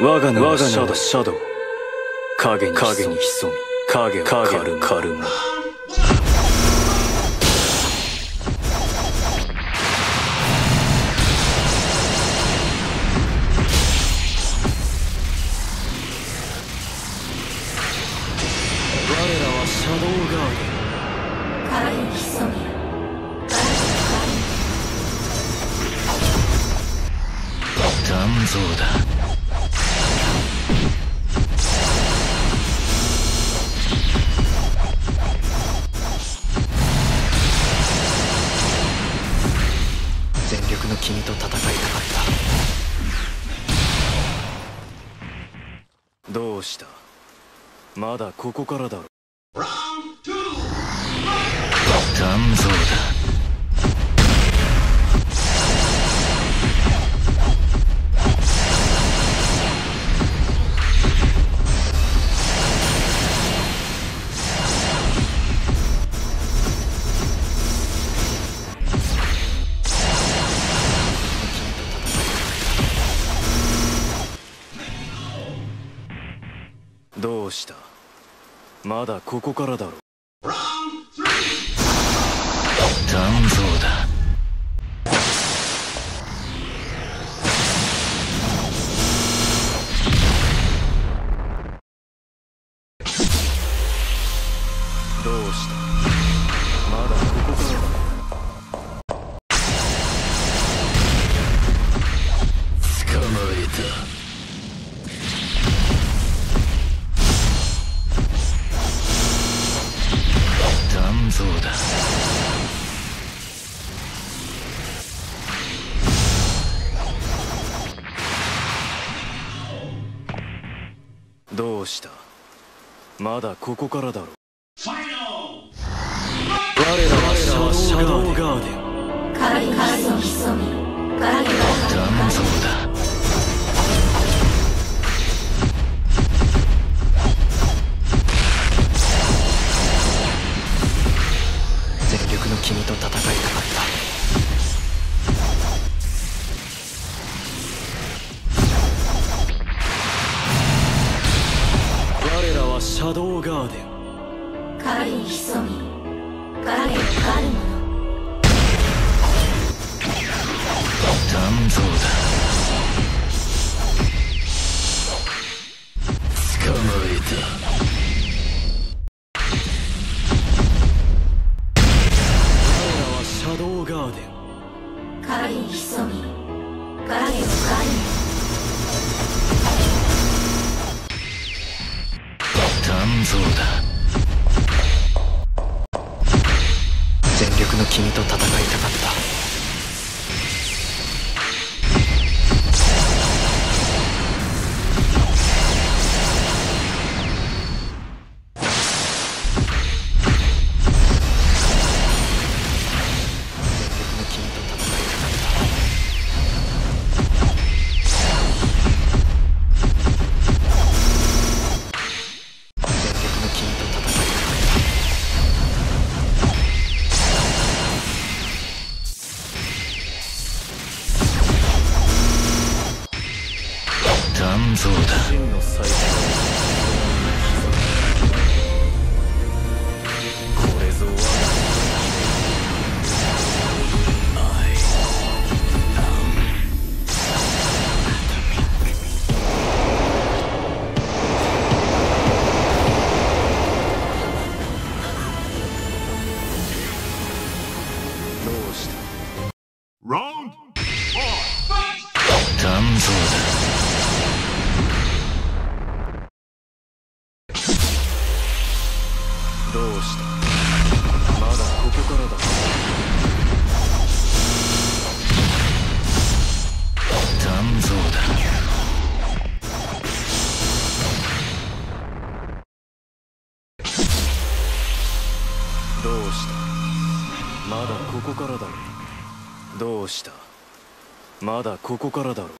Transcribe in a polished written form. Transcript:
我がシャドウ影に潜み影を狩るもまだここからだろう。肝臓だ。どうした？まだここからだろう。肝臓だ。どうした？まだここからだ。捕まえた。そうだ。どうした？まだここからだろう。我らはシャドウガーデン。影に潜み影を狩る。君と戦いたかった。我らはシャドウガーデン。影に潜み影を狩るもの。肝臓だ。捕まえた。影に潜み影を狩る。肝臓だ。全力の君と戦いたかった。まだここからだろう。